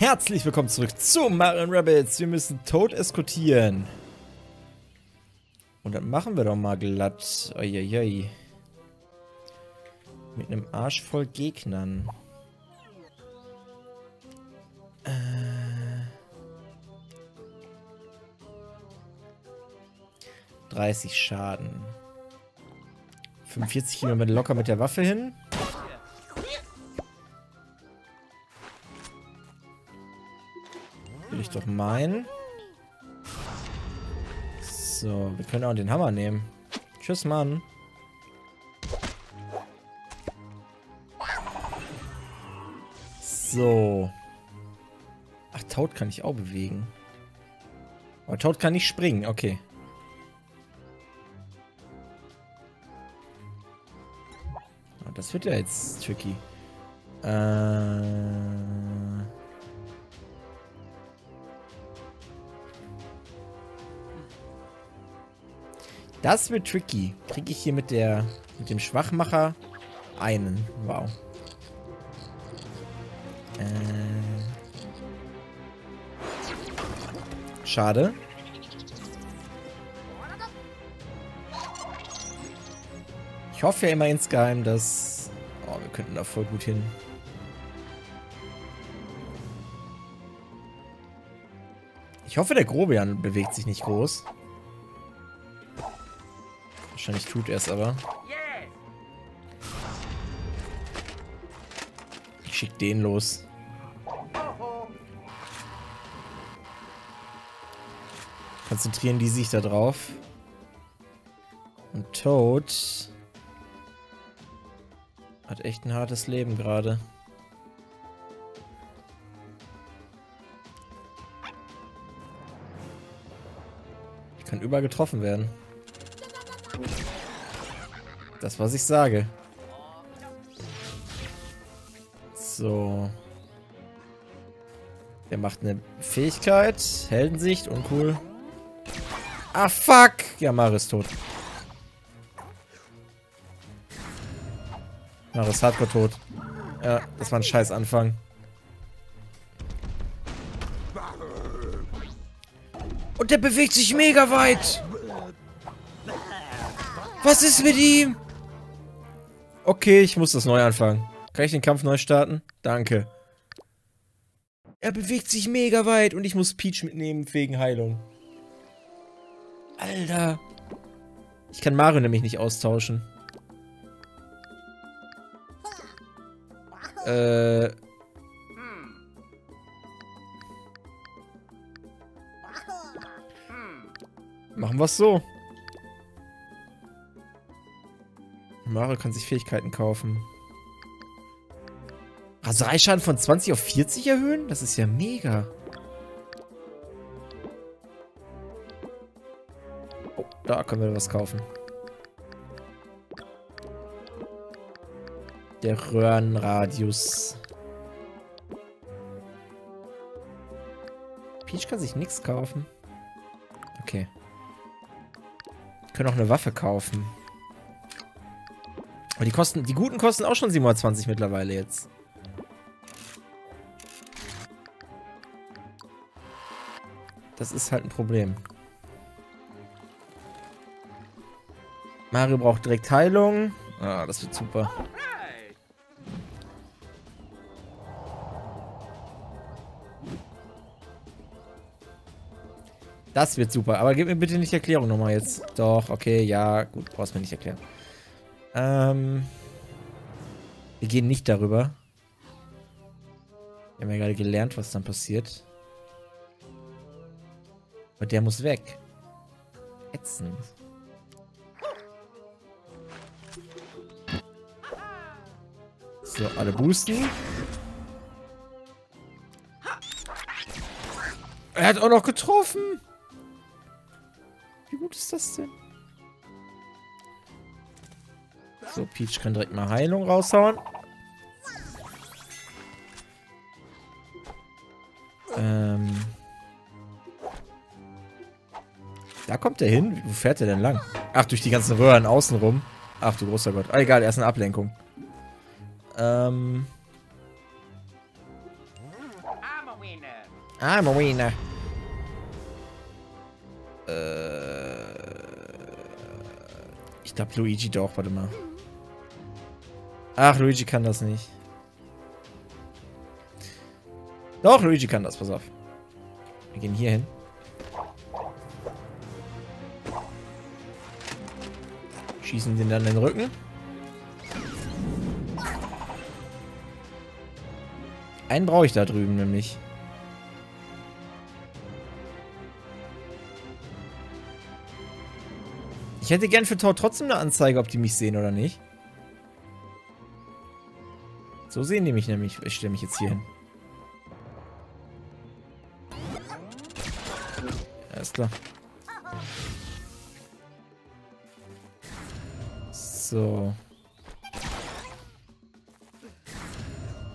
Herzlich willkommen zurück zu Mario & Rabbids. Wir müssen Toad eskortieren. Und dann machen wir doch mal glatt. Uiuiui. Mit einem Arsch voll Gegnern. ...30 Schaden. 45 gehen wir locker mit der Waffe hin. Will ich doch meinen. So, wir können auch den Hammer nehmen. Tschüss, Mann. So. Ach, Toad kann ich auch bewegen. Aber Toad kann nicht springen, okay. Das wird ja jetzt tricky. Das wird tricky. Kriege ich hier mit dem Schwachmacher einen. Wow. Schade. Ich hoffe ja immer insgeheim, dass... Oh, wir könnten da voll gut hin. Ich hoffe, der Grobian bewegt sich nicht groß. Wahrscheinlich tut er es aber. Ich schick den los. Konzentrieren die sich da drauf. Und Toad... Hat echt ein hartes Leben gerade. Ich kann überall getroffen werden. Das, was ich sage. So. Der macht eine Fähigkeit. Heldensicht, uncool. Ah, fuck! Ja, Mario ist tot. Mario ist hardcore tot. Ja, das war ein scheiß Anfang. Und der bewegt sich mega weit. Was ist mit ihm? Okay, ich muss das neu anfangen. Kann ich den Kampf neu starten? Danke. Er bewegt sich mega weit und ich muss Peach mitnehmen wegen Heilung. Alter. Ich kann Mario nämlich nicht austauschen. Machen wir es so. Mario kann sich Fähigkeiten kaufen. Raserschaden von 20 auf 40 erhöhen? Das ist ja mega. Oh, da können wir was kaufen. Der Röhrenradius. Peach kann sich nichts kaufen. Okay. Wir können auch eine Waffe kaufen. Aber die kosten, die guten kosten auch schon 720 mittlerweile jetzt. Das ist halt ein Problem. Mario braucht direkt Heilung. Ah, das wird super. Das wird super, aber gib mir bitte nicht die Erklärung nochmal jetzt. Doch, okay, ja, gut, brauchst mir nicht erklären. Wir gehen nicht darüber. Wir haben ja gerade gelernt, was dann passiert. Aber der muss weg. Ätzend. So, alle boosten. Er hat auch noch getroffen. Wie gut ist das denn? So, Peach kann direkt mal Heilung raushauen. Da kommt er hin. Wo fährt er denn lang? Ach, durch die ganzen Röhren außenrum. Ach du großer Gott. Ah, egal, er ist eine Ablenkung. wiener. I'm a wiener. Ich glaube Luigi doch, warte mal. Ach, Luigi kann das nicht. Doch, Luigi kann das, pass auf. Wir gehen hier hin. Schießen den dann in den Rücken. Einen brauche ich da drüben nämlich. Ich hätte gern für Tor trotzdem eine Anzeige, ob die mich sehen oder nicht. So sehen die mich nämlich. Ich stelle mich jetzt hier hin. Alles klar. So.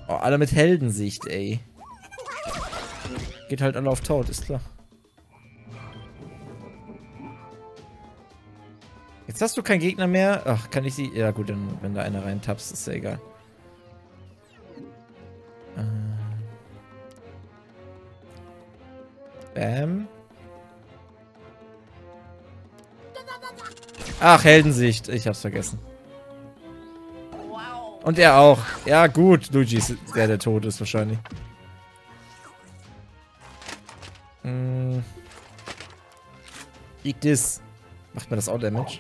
Oh, alle mit Heldensicht, ey. Geht halt alle auf Toad, ist klar. Jetzt hast du keinen Gegner mehr. Ach, kann ich sie... Ja gut, dann, wenn da einer rein tappst, ist ja egal. Bam. Ach, Heldensicht. Ich hab's vergessen. Und er auch. Ja gut, Luigi ist der, der tot ist wahrscheinlich. Ignis. Macht mir das auch Damage?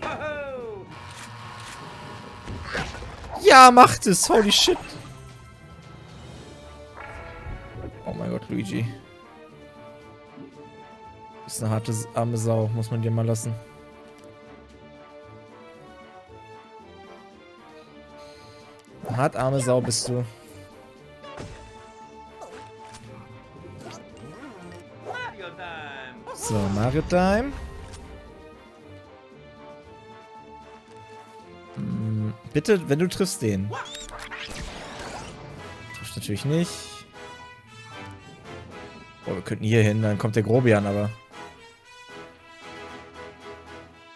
Ja, macht es! Holy shit! Oh mein Gott, Luigi. Ist eine harte, arme Sau. Muss man dir mal lassen. Eine hart arme Sau bist du. So, Mario Time. Bitte, wenn du triffst den. Triffst natürlich nicht. Oh, wir könnten hier hin, dann kommt der Grobian, aber...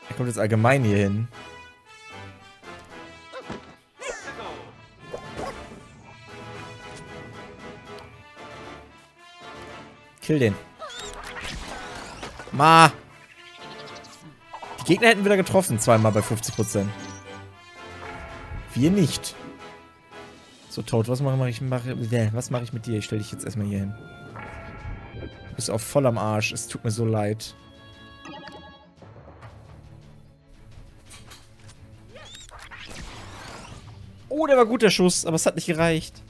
Er kommt jetzt allgemein hier hin. Kill den. Ma! Die Gegner hätten wieder getroffen, zweimal bei 50%. Wir nicht. So, Toad, was mache ich? Was mache ich mit dir? Ich stelle dich jetzt erstmal hier hin. Du bist auch voll am Arsch. Es tut mir so leid. Oh, der war gut, der Schuss. Aber es hat nicht gereicht.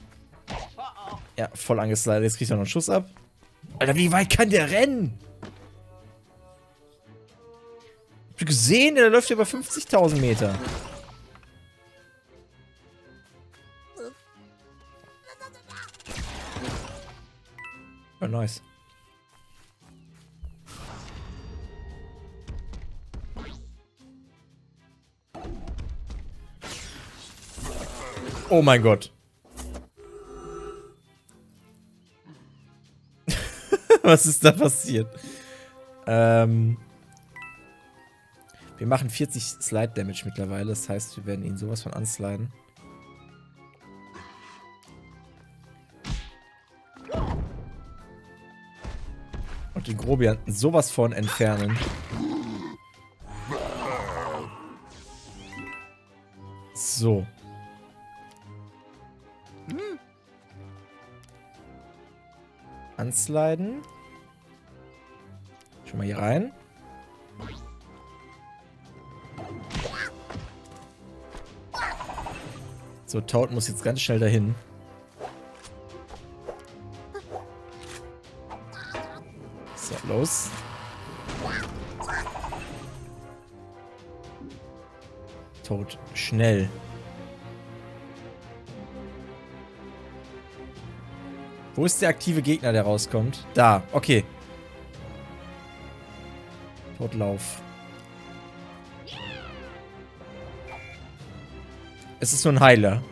Ja, voll angeslidet. Jetzt kriegt er noch einen Schuss ab. Alter, wie weit kann der rennen? Habt ihr gesehen? Der läuft über 50.000 Meter. Oh, nice. Oh mein Gott. Was ist da passiert? Wir machen 40 Slide Damage mittlerweile. Das heißt, wir werden ihn sowas von ansliden. Und den Grobian sowas von entfernen. So. Ansliden. Schon mal hier rein. So, Toad muss jetzt ganz schnell dahin. Los. Toad, schnell. Wo ist der aktive Gegner, der rauskommt? Da, okay. Toad, lauf. Es ist so ein Heiler.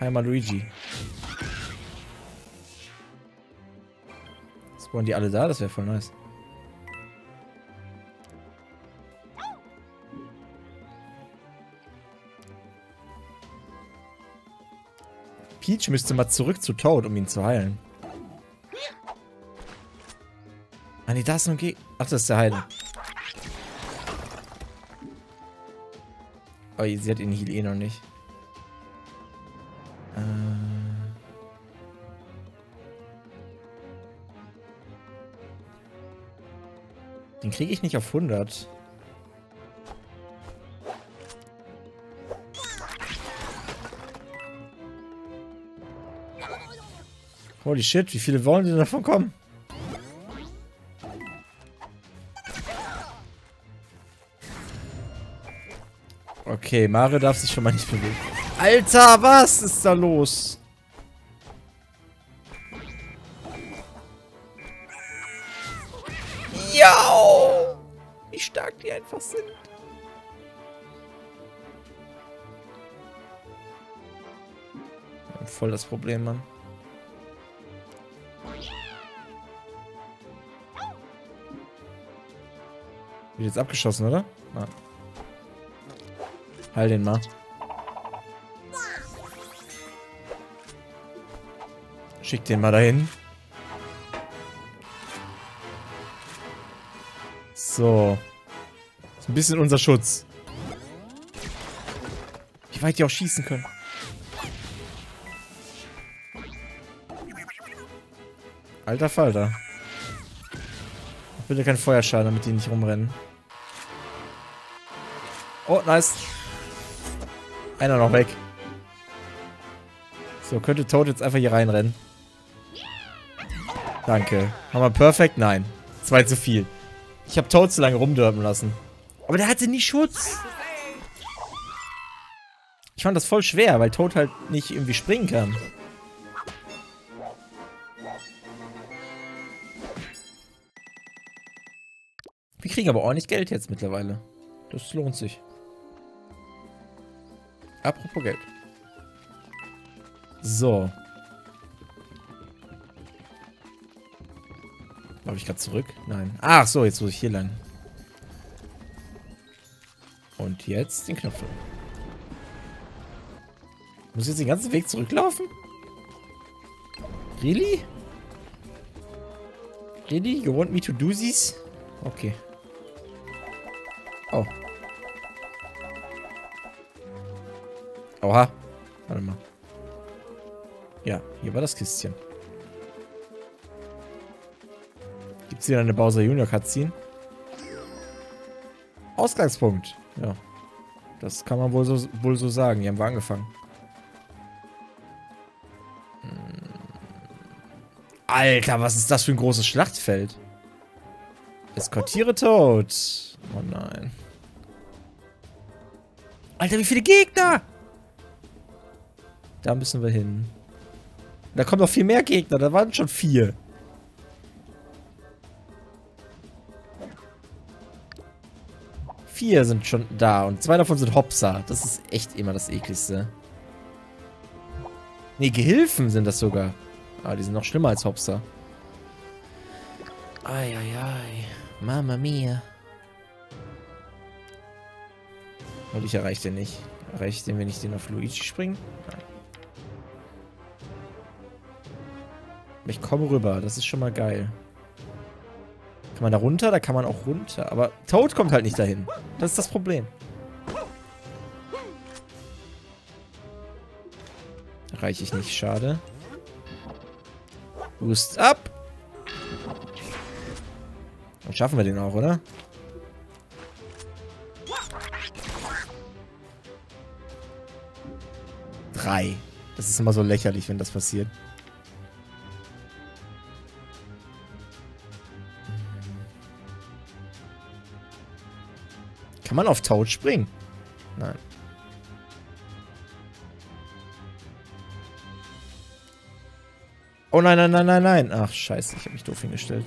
Heimer Luigi. Waren die alle da? Das wäre voll nice. Peach müsste mal zurück zu Toad, um ihn zu heilen. Ah ne, da ist noch ein Gegner. Ach, das ist der Heiler. Oh, sie hat ihren Heal eh noch nicht. Den kriege ich nicht auf 100. Holy shit, wie viele wollen denn davon kommen? Okay, Mario darf sich schon mal nicht bewegen. Alter, was ist da los? Yo! Wie stark die einfach sind. Voll das Problem, Mann. Wird jetzt abgeschossen, oder? Ah. Heil den mal. Schick den mal dahin. So. Ist ein bisschen unser Schutz. Wie weit die auch schießen können. Alter Falter. Ich will ja keinen Feuerschaden, damit die nicht rumrennen. Oh, nice. Einer noch weg. So, könnte Toad jetzt einfach hier reinrennen. Danke. Haben wir perfekt? Nein. 2 zu viel. Ich habe Toad zu lange rumdörpen lassen. Aber der hatte nie Schutz. Ich fand das voll schwer, weil Toad halt nicht irgendwie springen kann. Wir kriegen aber ordentlich Geld jetzt mittlerweile. Das lohnt sich. Apropos Geld. So. Glaube ich gerade zurück? Nein. Ach so, jetzt muss ich hier lang. Und jetzt den Knopf. Muss ich jetzt den ganzen Weg zurücklaufen? Really? Really? You want me to do this? Okay. Oh. Oha. Warte mal. Ja, hier war das Kistchen. Gibt's hier eine Bowser Junior Cutscene? Ausgangspunkt. Ja. Das kann man wohl so sagen. Hier haben wir angefangen. Alter, was ist das für ein großes Schlachtfeld? Eskortiere Toad. Oh nein. Alter, wie viele Gegner! Da müssen wir hin. Da kommen noch viel mehr Gegner. Da waren schon 4. Vier sind schon da. Und 2 davon sind Hopsa. Das ist echt immer das Ekligste. Ne, Gehilfen sind das sogar. Aber die sind noch schlimmer als Hopsa. Ai, ai, ai. Mama mia. Und ich erreiche den nicht. Erreiche den, wenn ich den auf Luigi springe? Nein. Ich komme rüber, das ist schon mal geil. Kann man da runter? Da kann man auch runter. Aber Toad kommt halt nicht dahin. Das ist das Problem. Erreiche ich nicht, schade. Boost up! Dann schaffen wir den auch, oder? Drei. Das ist immer so lächerlich, wenn das passiert. Kann man auf Toad springen? Nein. Oh nein, nein, nein, nein, nein. Ach, scheiße, ich habe mich doof hingestellt.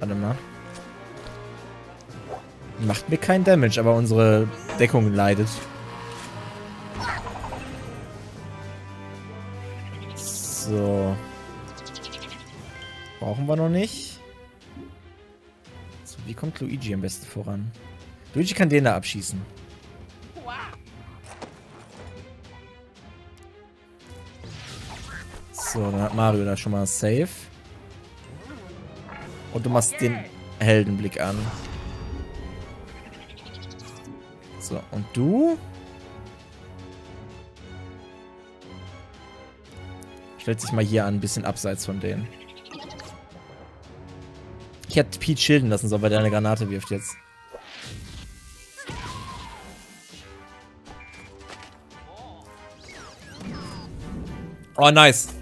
Warte mal. Macht mir keinen Damage, aber unsere Deckung leidet. So. Brauchen wir noch nicht. Wie kommt Luigi am besten voran? Luigi kann den da abschießen. So, dann hat Mario da schon mal safe. Und du machst den Heldenblick an. So, und du? Stellt sich mal hier an, ein bisschen abseits von denen. Ich hätte Peach schilden lassen sollen, weil der eine Granate wirft jetzt. Oh, nice.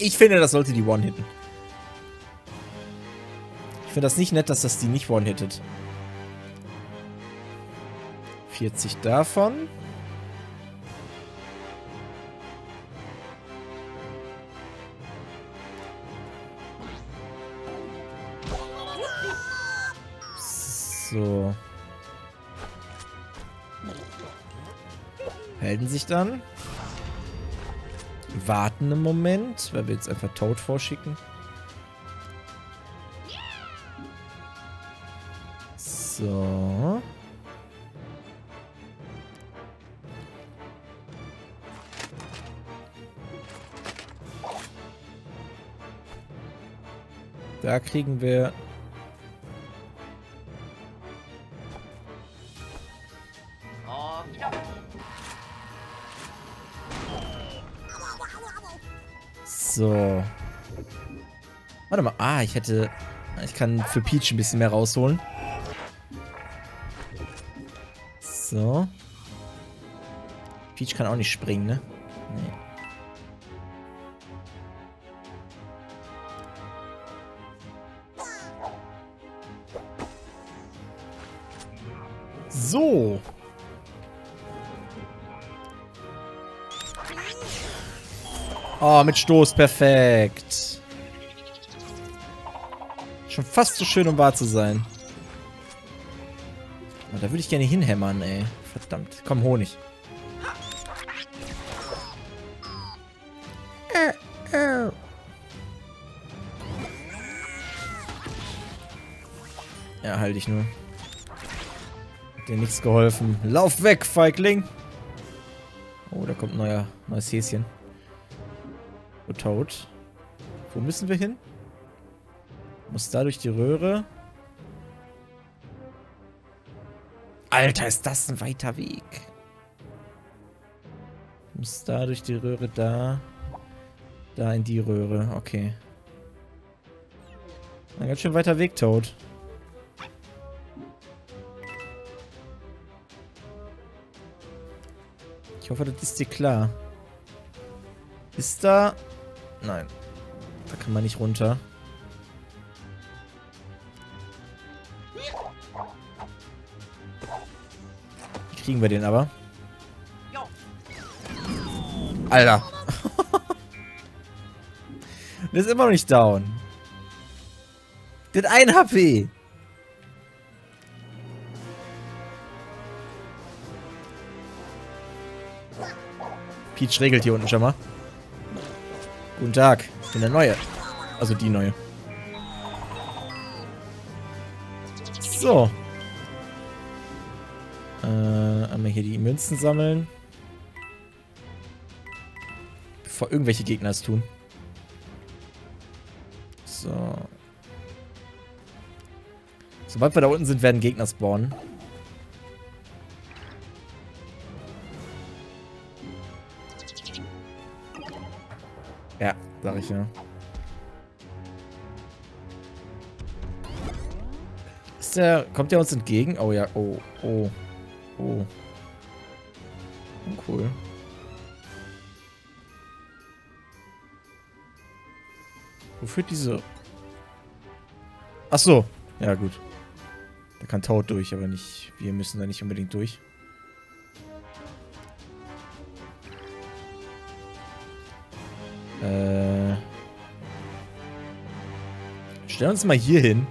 Ich finde, das sollte die one-hitten. Ich finde das nicht nett, dass das die nicht one-hittet. 40 davon. So. Melden sich dann. Warten einen Moment, weil wir jetzt einfach Toad vorschicken. So. Da kriegen wir... So. Warte mal. Ah, ich hätte... Ich kann für Peach ein bisschen mehr rausholen. So. Peach kann auch nicht springen, ne? Nee. So. Oh, mit Stoß, perfekt. Schon fast so schön, um wahr zu sein. Oh, da würde ich gerne hinhämmern, ey. Verdammt. Komm, Honig. Ja, halt dich nur. Hat dir nichts geholfen. Lauf weg, Feigling. Oh, da kommt ein neues Häschen. Toad. Wo müssen wir hin? Muss da durch die Röhre. Alter, ist das ein weiter Weg. Muss da durch die Röhre, da. Da in die Röhre, okay. Ein ganz schön weiter Weg, Toad. Ich hoffe, das ist dir klar. Ist da... Nein. Da kann man nicht runter. Wie kriegen wir den aber? Alter. Der ist immer noch nicht down. Der hat 1 HP. Peach regelt hier unten schon mal. Guten Tag, ich bin der Neue. Also die Neue. So. Einmal hier die Münzen sammeln. Bevor irgendwelche Gegner es tun. So. Sobald wir da unten sind, werden Gegner spawnen. Ja, sag ich ja. Ist der... Kommt der uns entgegen? Oh ja, oh, oh, oh. Cool. Wo führt diese... Ach so. Ja, gut. Da kann Toad durch, aber nicht... Wir müssen da nicht unbedingt durch. Stellen wir uns mal hier hin.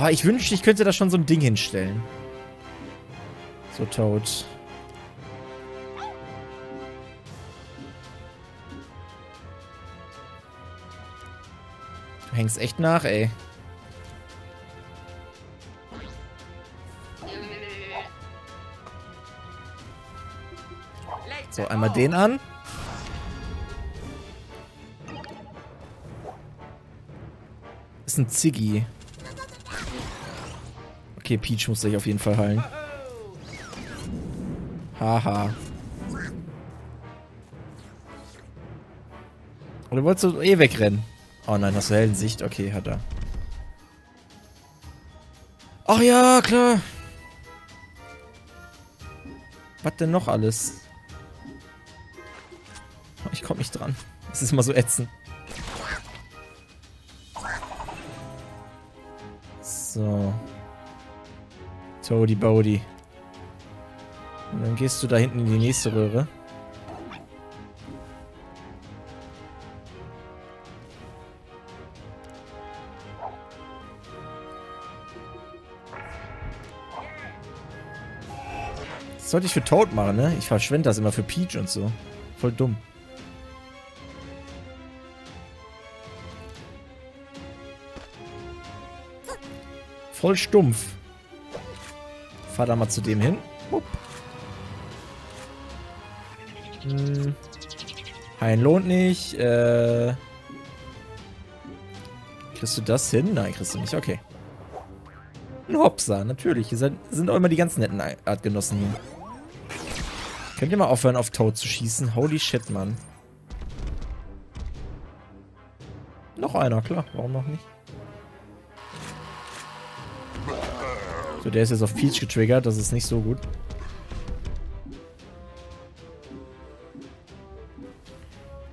Oh, ich wünschte, ich könnte da schon so ein Ding hinstellen. So, Toad. Du hängst echt nach, ey. So, einmal den an. Das ist ein Ziggy. Okay, Peach muss sich auf jeden Fall heilen. Haha. Oder wolltest du eh wegrennen? Oh nein, hast du Heldensicht? Okay, hat er. Ach ja, klar. Was denn noch alles? Ich komme nicht dran. Das ist immer so ätzend. So. Toady Body. Und dann gehst du da hinten in die nächste Röhre. Das sollte ich für Toad machen, ne? Ich verschwende das immer für Peach und so. Voll dumm. Voll stumpf. Fahr da mal zu dem hin. Hm. Heilen lohnt nicht. Kriegst du das hin? Nein, kriegst du nicht. Okay. Ein Hopsa, natürlich. Hier sind auch immer die ganz netten Artgenossen hier. Könnt ihr mal aufhören, auf Toad zu schießen? Holy shit, Mann. Noch einer, klar. Warum noch nicht? So, der ist jetzt auf Peach getriggert. Das ist nicht so gut.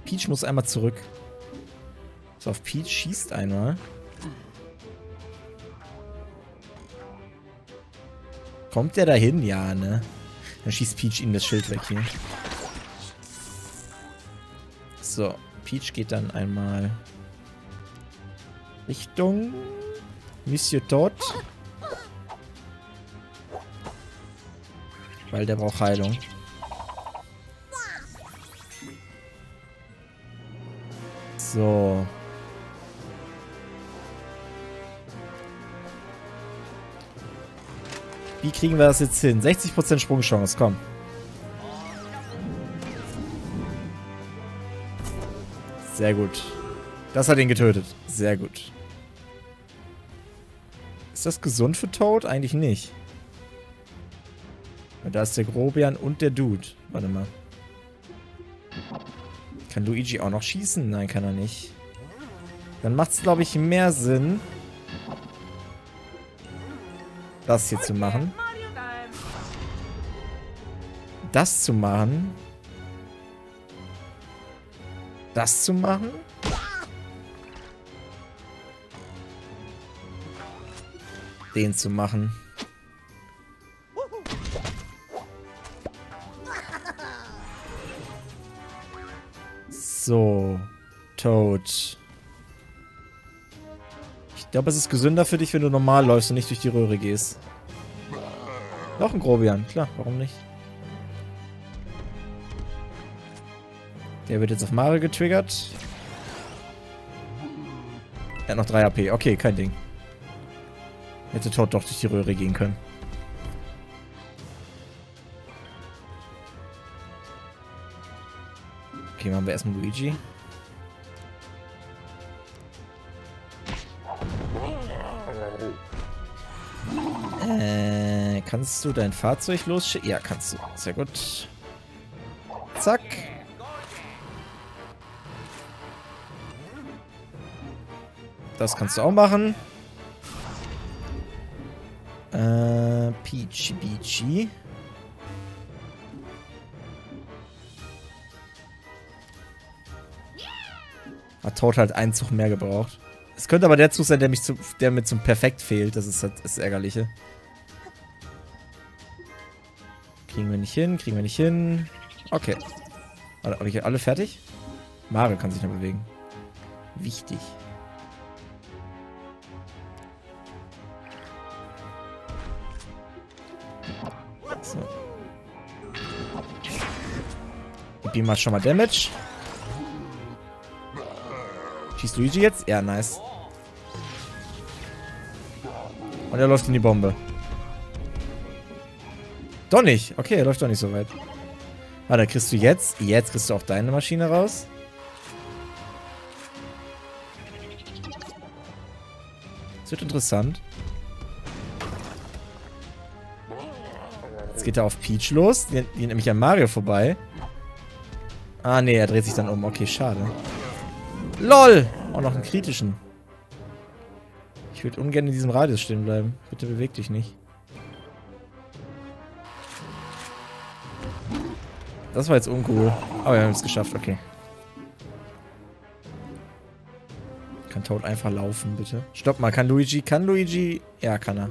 Peach muss einmal zurück. So, auf Peach schießt einmal. Kommt der da hin? Ja, ne? Dann schießt Peach ihm das Schild weg hier. So, Peach geht dann einmal Richtung Monsieur Toad. Weil der braucht Heilung. So. Wie kriegen wir das jetzt hin? 60% Sprungchance, komm. Sehr gut. Das hat ihn getötet. Sehr gut. Ist das gesund für Toad? Eigentlich nicht. Da ist der Grobian und der Dude. Warte mal. Kann Luigi auch noch schießen? Nein, kann er nicht. Dann macht es, glaube ich, mehr Sinn, das hier zu machen. Das zu machen. Das zu machen. Den zu machen. So, Toad. Ich glaube, es ist gesünder für dich, wenn du normal läufst und nicht durch die Röhre gehst. Noch ein Grobian, klar, warum nicht? Der wird jetzt auf Mario getriggert. Er hat noch 3 AP, okay, kein Ding. Hätte Toad doch durch die Röhre gehen können. Okay, machen wir erstmal Luigi. Kannst du dein Fahrzeug losschicken? Ja, kannst du. Sehr gut. Zack. Das kannst du auch machen. Peachy, Peachy. Hat Toad halt einen Zug mehr gebraucht. Es könnte aber der Zug sein, der mir zum Perfekt fehlt. Das ist halt das Ärgerliche. Kriegen wir nicht hin, kriegen wir nicht hin. Okay. Habe ich alle fertig? Mario kann sich noch bewegen. Wichtig. So. Gib ihm mal schon mal Damage. Schießt Luigi jetzt? Ja, nice. Und er läuft in die Bombe. Doch nicht. Okay, er läuft doch nicht so weit. Warte, kriegst du jetzt? Jetzt kriegst du auch deine Maschine raus. Das wird interessant. Jetzt geht er auf Peach los. Die geht nämlich an Mario vorbei. Ah, nee, er dreht sich dann um. Okay, schade. LOL! Auch noch einen kritischen. Ich würde ungern in diesem Radius stehen bleiben. Bitte beweg dich nicht. Das war jetzt uncool. Aber wir haben es geschafft, okay. Kann Toad einfach laufen, bitte. Stopp mal, kann Luigi? Ja, kann er.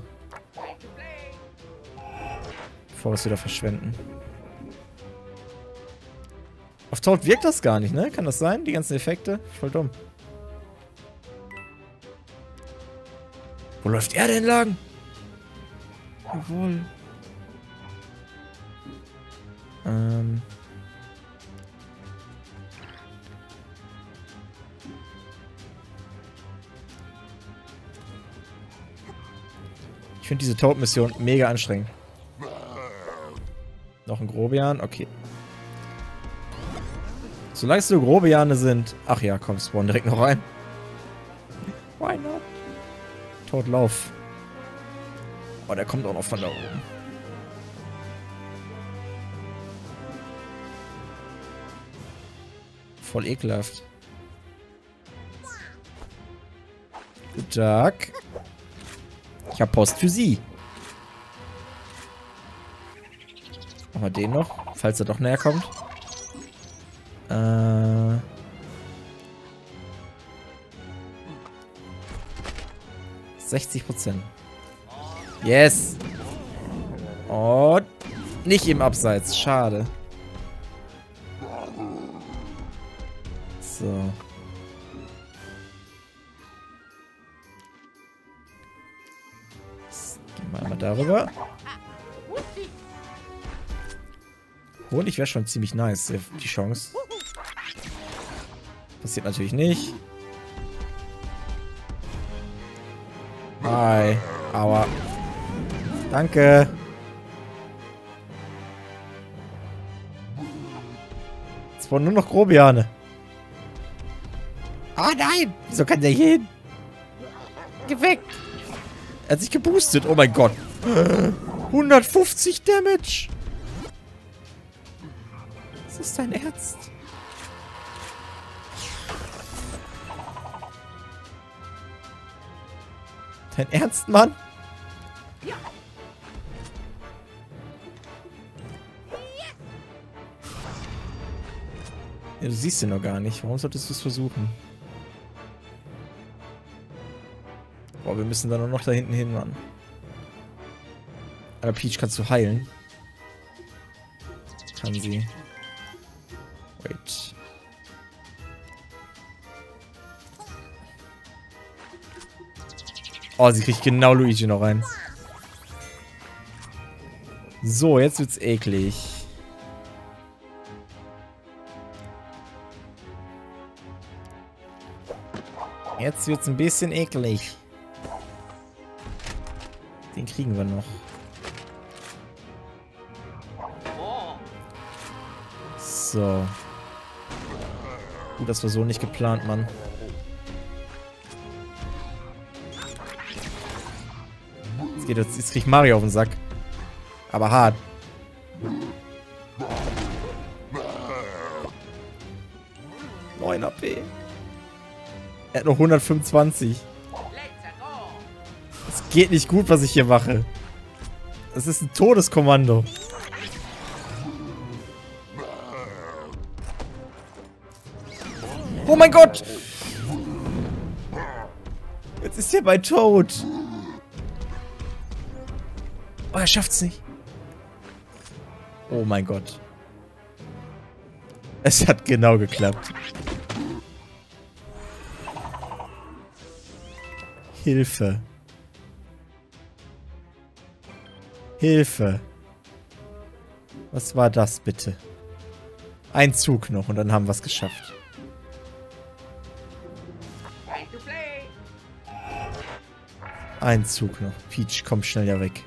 Bevor wir es wieder verschwenden. Auf Toad wirkt das gar nicht, ne? Kann das sein? Die ganzen Effekte? Voll dumm. Wo läuft er denn lang? Jawohl. Ich finde diese Toad-Mission mega anstrengend. Noch ein Grobian? Okay. Solange es nur Grobiane sind... Ach ja, komm, spawn direkt noch rein. Why not? Toad, lauf. Oh, der kommt auch noch von da oben. Voll ekelhaft. Guten Tag. Ich habe Post für Sie. Machen wir den noch, falls er doch näher kommt. %. Yes. Und nicht im Abseits. Schade. So. Gehen wir einmal darüber. Und ich wäre schon ziemlich nice, die Chance. Passiert natürlich nicht. Hi. Aua. Danke. Es waren nur noch Grobiane. Ah, nein! Wieso kann der hier hin? Geh weg! Er hat sich geboostet. Oh mein Gott. 150 Damage. Ist das dein Ernst? Dein Ernst, Mann? Ja. Ja, du siehst ihn noch gar nicht. Warum solltest du es versuchen? Boah, wir müssen da nur noch da hinten hin, Mann. Aber Peach, kannst du heilen? Kann sie. Wait. Oh, sie kriegt genau Luigi noch rein. So, jetzt wird's eklig. Jetzt wird's ein bisschen eklig. Den kriegen wir noch. So. Das war so nicht geplant, Mann. Jetzt kriegt Mario auf den Sack. Aber hart. HP. Er hat noch 125. Es geht nicht gut, was ich hier mache. Es ist ein Todeskommando. Oh mein Gott! Jetzt ist hier mein Toad. Oh, er schafft's nicht. Oh mein Gott. Es hat genau geklappt. Hilfe. Hilfe. Was war das bitte? Ein Zug noch und dann haben wir es geschafft. Ein Zug noch. Peach, komm schneller weg.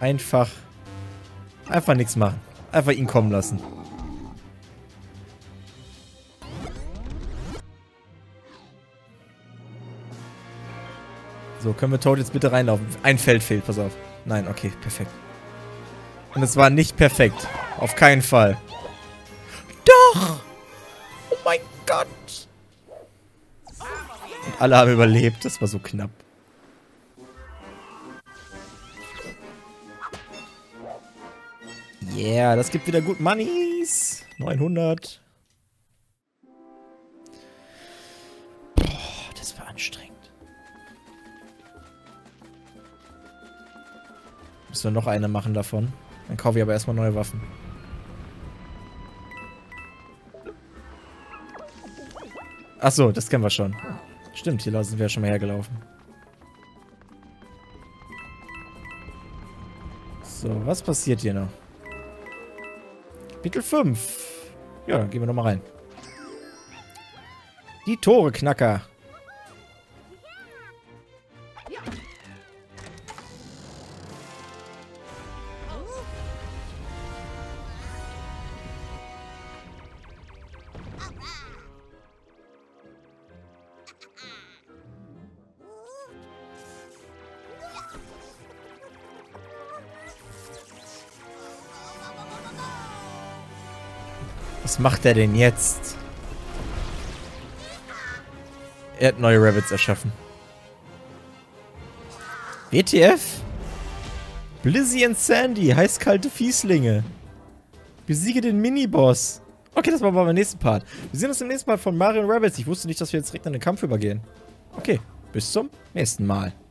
Einfach nichts machen. Einfach ihn kommen lassen. So, können wir Toad jetzt bitte reinlaufen? Ein Feld fehlt, pass auf. Nein, okay, perfekt. Und es war nicht perfekt. Auf keinen Fall. Doch! Oh mein Gott! Und alle haben überlebt. Das war so knapp. Yeah, das gibt wieder gut Moneys. 900. Boah, das war anstrengend. Müssen wir noch eine machen davon. Dann kaufe ich aber erstmal neue Waffen. Achso, das kennen wir schon. Stimmt, hier sind wir ja schon mal hergelaufen. So, was passiert hier noch? Kapitel 5. Ja, dann gehen wir nochmal rein. Die Tore-Knacker. Was macht er denn jetzt? Er hat neue Rabbits erschaffen. WTF? Blizzy und Sandy, heißkalte Fieslinge. Besiege den Miniboss. Okay, das machen wir beim nächsten Part. Wir sehen uns im nächsten Mal von Mario Rabbits. Ich wusste nicht, dass wir jetzt direkt in den Kampf übergehen. Okay, bis zum nächsten Mal.